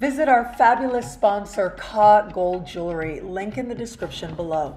Visit our fabulous sponsor, Ka Gold Jewelry, link in the description below.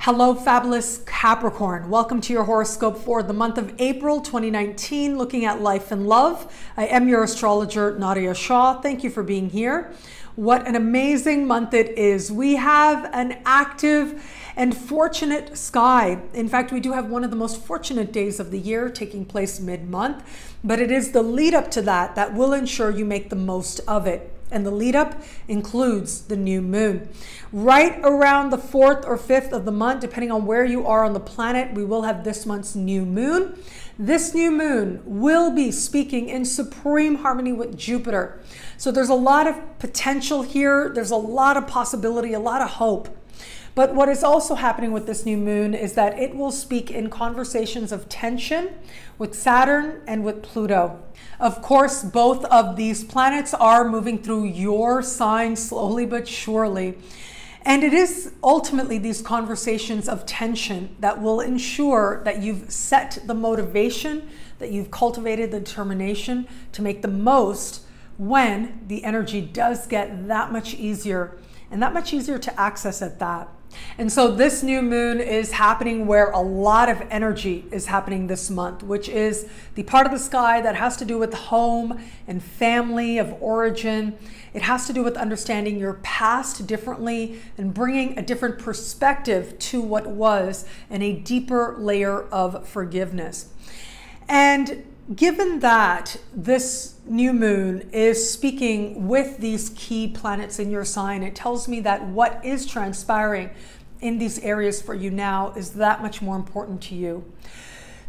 Hello, fabulous Capricorn. Welcome to your horoscope for the month of April 2019, looking at life and love. I am your astrologer, Nadiya Shah. Thank you for being here. What an amazing month it is. We have an active and fortunate sky. In fact, we do have one of the most fortunate days of the year taking place mid-month, but it is the lead up to that that will ensure you make the most of it. And the lead up includes the new moon. Right around the 4th or 5th of the month, depending on where you are on the planet, we will have this month's new moon. This new moon will be speaking in supreme harmony with Jupiter. So there's a lot of potential here. There's a lot of possibility, a lot of hope. But what is also happening with this new moon is that it will speak in conversations of tension with Saturn and with Pluto. Of course, both of these planets are moving through your sign slowly but surely. And it is ultimately these conversations of tension that will ensure that you've set the motivation, that you've cultivated the determination to make the most when the energy does get that much easier and that much easier to access at that. And so this new moon is happening where a lot of energy is happening this month, which is the part of the sky that has to do with home and family of origin. It has to do with understanding your past differently and bringing a different perspective to what was and a deeper layer of forgiveness. And given that this new moon is speaking with these key planets in your sign, it tells me that what is transpiring in these areas for you now is that much more important to you.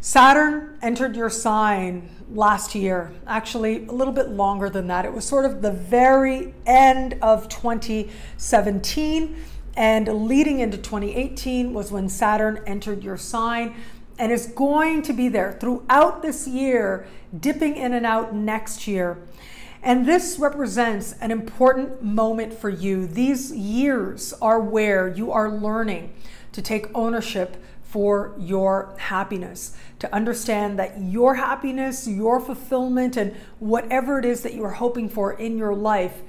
Saturn entered your sign last year, actually a little bit longer than that. It was sort of the very end of 2017 and leading into 2018 was when Saturn entered your sign. And it's going to be there throughout this year, dipping in and out next year. And this represents an important moment for you. These years are where you are learning to take ownership for your happiness, to understand that your happiness, your fulfillment, and whatever it is that you are hoping for in your life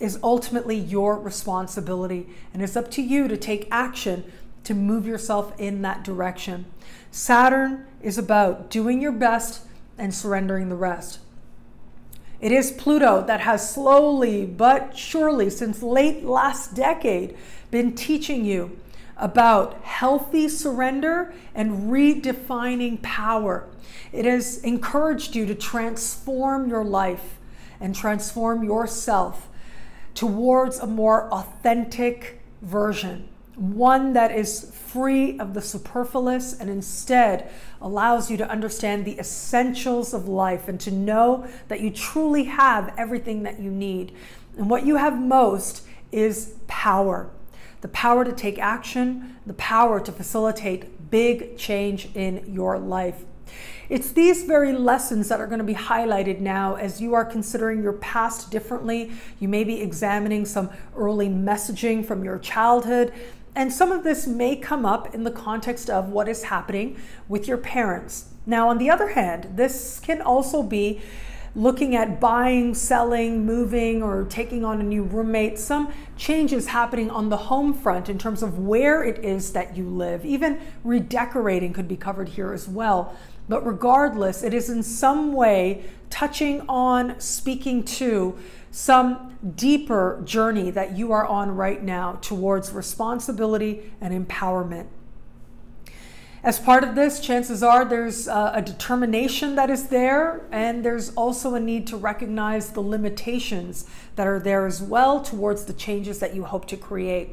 is ultimately your responsibility. And it's up to you to take action to move yourself in that direction. Saturn is about doing your best and surrendering the rest. It is Pluto that has slowly but surely since late last decade been teaching you about healthy surrender and redefining power. It has encouraged you to transform your life and transform yourself towards a more authentic version. One that is free of the superfluous and instead allows you to understand the essentials of life and to know that you truly have everything that you need. And what you have most is power. The power to take action, the power to facilitate big change in your life. It's these very lessons that are going to be highlighted now as you are considering your past differently. You may be examining some early messaging from your childhood. And some of this may come up in the context of what is happening with your parents. Now, on the other hand, this can also be looking at buying, selling, moving, or taking on a new roommate. Some changes happening on the home front in terms of where it is that you live. Even redecorating could be covered here as well. But regardless, it is in some way touching on, speaking to some deeper journey that you are on right now towards responsibility and empowerment. As part of this, chances are there's a determination that is there, and there's also a need to recognize the limitations that are there as well towards the changes that you hope to create.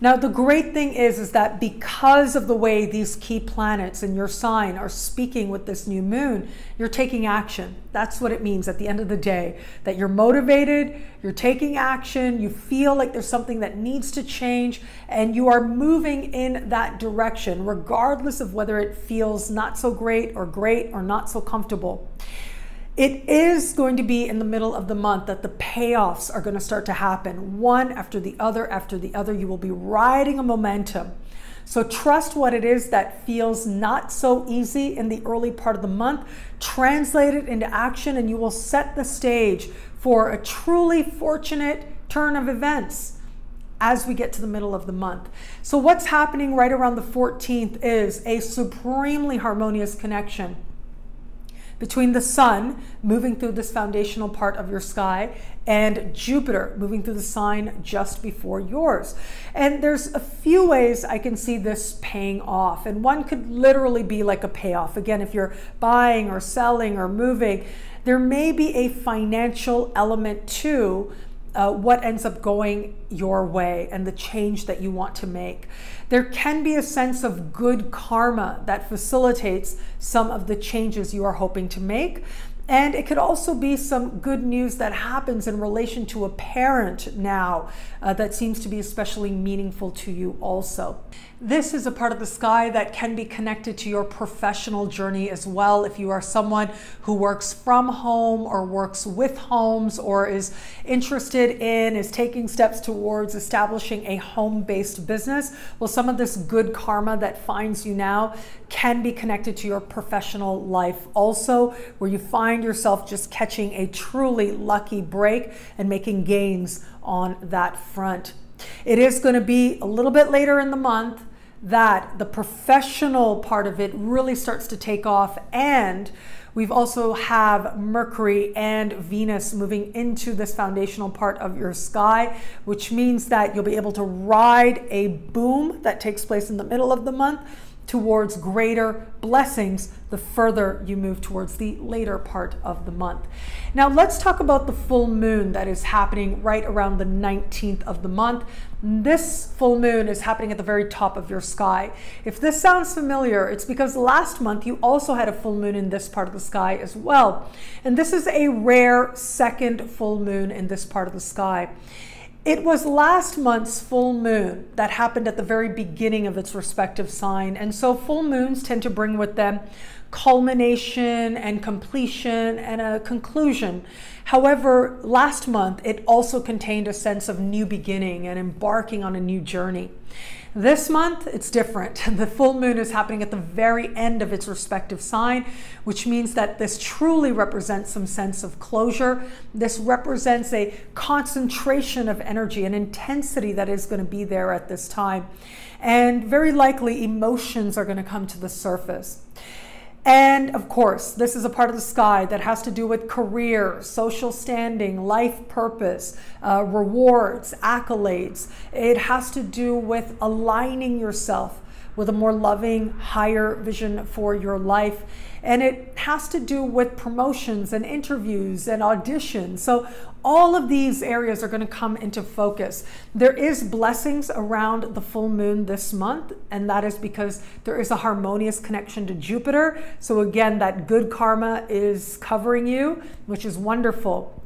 Now, the great thing is that because of the way these key planets in your sign are speaking with this new moon, you're taking action. That's what it means at the end of the day, that you're motivated, you're taking action, you feel like there's something that needs to change, and you are moving in that direction, regardless of whether it feels not so great or not so comfortable. It is going to be in the middle of the month that the payoffs are going to start to happen, one after the other. You will be riding a momentum. So trust what it is that feels not so easy in the early part of the month. Translate it into action and you will set the stage for a truly fortunate turn of events as we get to the middle of the month. So what's happening right around the 14th is a supremely harmonious connection between the sun moving through this foundational part of your sky and Jupiter moving through the sign just before yours. And there's a few ways I can see this paying off. And one could literally be like a payoff. Again, if you're buying or selling or moving, there may be a financial element to what ends up going your way and the change that you want to make. There can be a sense of good karma that facilitates some of the changes you are hoping to make. And it could also be some good news that happens in relation to a parent now that seems to be especially meaningful to you also. This is a part of the sky that can be connected to your professional journey as well. If you are someone who works from home or works with homes or is interested in, is taking steps towards establishing a home-based business, well, some of this good karma that finds you now can be connected to your professional life also, where you find yourself just catching a truly lucky break and making gains on that front. It is going to be a little bit later in the month that the professional part of it really starts to take off, and we've also have Mercury and Venus moving into this foundational part of your sky, which means that you'll be able to ride a boom that takes place in the middle of the month towards greater blessings the further you move towards the later part of the month. Now let's talk about the full moon that is happening right around the 19th of the month. This full moon is happening at the very top of your sky. If this sounds familiar, it's because last month you also had a full moon in this part of the sky as well. And this is a rare second full moon in this part of the sky. It was last month's full moon that happened at the very beginning of its respective sign. And so full moons tend to bring with them culmination and completion and a conclusion. However, last month, it also contained a sense of new beginning and embarking on a new journey. This month, it's different. The full moon is happening at the very end of its respective sign, which means that this truly represents some sense of closure. This represents a concentration of energy and intensity that is going to be there at this time. And very likely emotions are going to come to the surface. And of course, this is a part of the sky that has to do with career, social standing, life purpose, rewards, accolades. It has to do with aligning yourself with a more loving, higher vision for your life. And it has to do with promotions and interviews and auditions. So all of these areas are going to come into focus. There is blessings around the full moon this month, and that is because there is a harmonious connection to Jupiter. So again, that good karma is covering you, which is wonderful.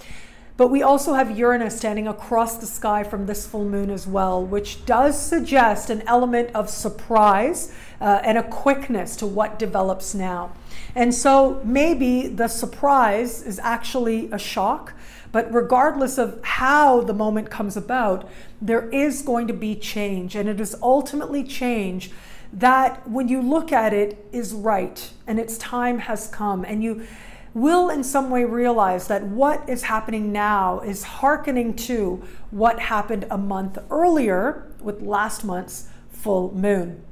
But we also have Uranus standing across the sky from this full moon as well, which does suggest an element of surprise and a quickness to what develops now. And so maybe the surprise is actually a shock, but regardless of how the moment comes about, there is going to be change, and it is ultimately change that when you look at it is right and its time has come, and you will in some way realize that what is happening now is hearkening to what happened a month earlier with last month's full moon.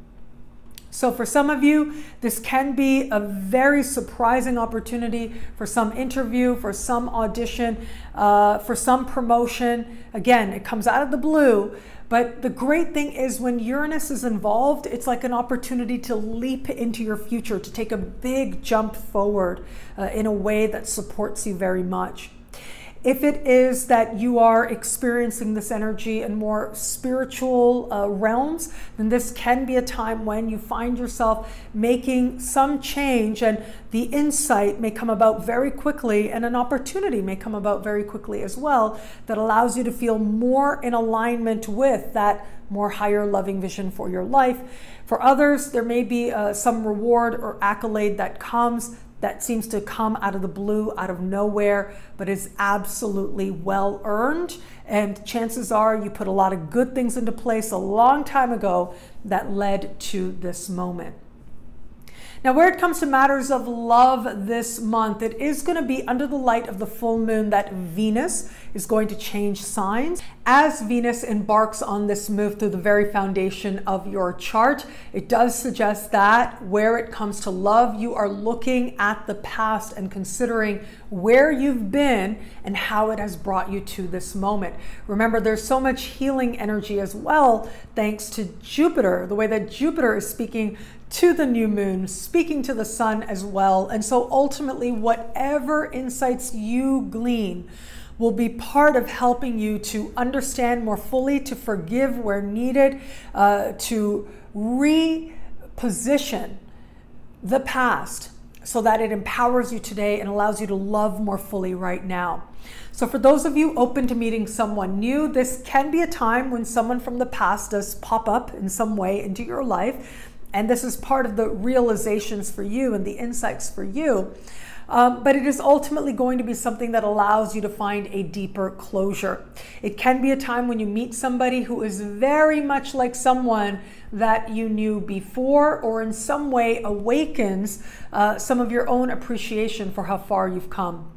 So for some of you, this can be a very surprising opportunity for some interview, for some audition, for some promotion. Again, it comes out of the blue. But the great thing is when Uranus is involved, it's like an opportunity to leap into your future, to take a big jump forward in a way that supports you very much. If it is that you are experiencing this energy in more spiritual realms, then this can be a time when you find yourself making some change, and the insight may come about very quickly, and an opportunity may come about very quickly as well that allows you to feel more in alignment with that more higher loving vision for your life. For others, there may be some reward or accolade that comes that seems to come out of the blue, out of nowhere, but is absolutely well earned. And chances are you put a lot of good things into place a long time ago that led to this moment. Now, where it comes to matters of love this month, it is going to be under the light of the full moon that Venus is going to change signs. As Venus embarks on this move through the very foundation of your chart, it does suggest that where it comes to love, you are looking at the past and considering where you've been and how it has brought you to this moment. Remember, there's so much healing energy as well, thanks to Jupiter, the way that Jupiter is speaking to the new moon, speaking to the sun as well. And so ultimately, whatever insights you glean will be part of helping you to understand more fully, to forgive where needed, to reposition the past so that it empowers you today and allows you to love more fully right now. So for those of you open to meeting someone new, this can be a time when someone from the past does pop up in some way into your life. And this is part of the realizations for you and the insights for you. But it is ultimately going to be something that allows you to find a deeper closure. It can be a time when you meet somebody who is very much like someone that you knew before, or in some way awakens some of your own appreciation for how far you've come.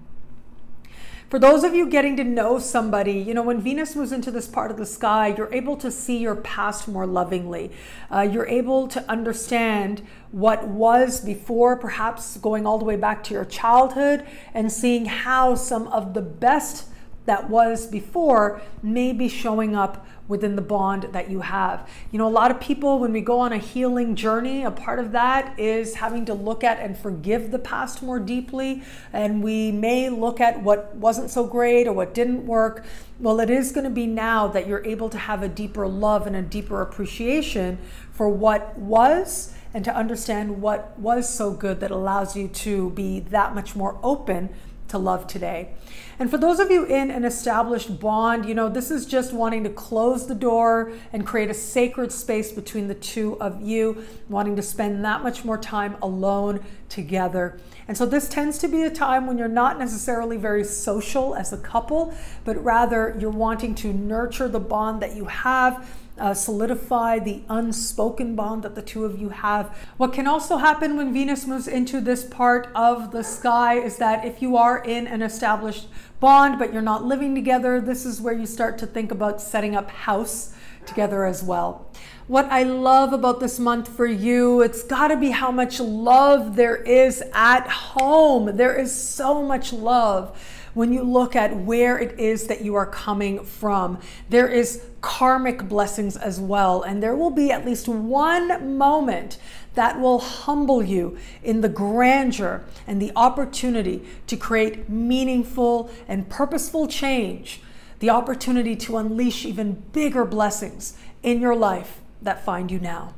For those of you getting to know somebody, you know, when Venus moves into this part of the sky, you're able to see your past more lovingly. You're able to understand what was before, perhaps going all the way back to your childhood, and seeing how some of the best that was before may be showing up within the bond that you have. You know, a lot of people, when we go on a healing journey, a part of that is having to look at and forgive the past more deeply. And we may look at what wasn't so great or what didn't work. Well, it is going to be now that you're able to have a deeper love and a deeper appreciation for what was, and to understand what was so good that allows you to be that much more open to love today. And for those of you in an established bond, you know, this is just wanting to close the door and create a sacred space between the two of you, wanting to spend that much more time alone together. And so this tends to be a time when you're not necessarily very social as a couple, but rather you're wanting to nurture the bond that you have, solidify the unspoken bond that the two of you have. What can also happen when Venus moves into this part of the sky is that if you are in an established bond, but you're not living together, this is where you start to think about setting up house together as well. What I love about this month for you, it's got to be how much love there is at home. There is so much love. When you look at where it is that you are coming from, there is karmic blessings as well. And there will be at least one moment that will humble you in the grandeur and the opportunity to create meaningful and purposeful change, the opportunity to unleash even bigger blessings in your life that find you now.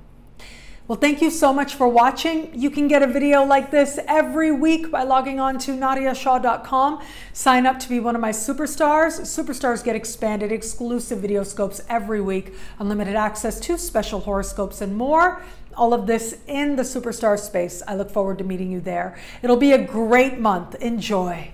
Well, thank you so much for watching. You can get a video like this every week by logging on to NadiyaShah.com. Sign up to be one of my superstars. Superstars get expanded, exclusive video scopes every week, unlimited access to special horoscopes and more. All of this in the superstar space. I look forward to meeting you there. It'll be a great month. Enjoy.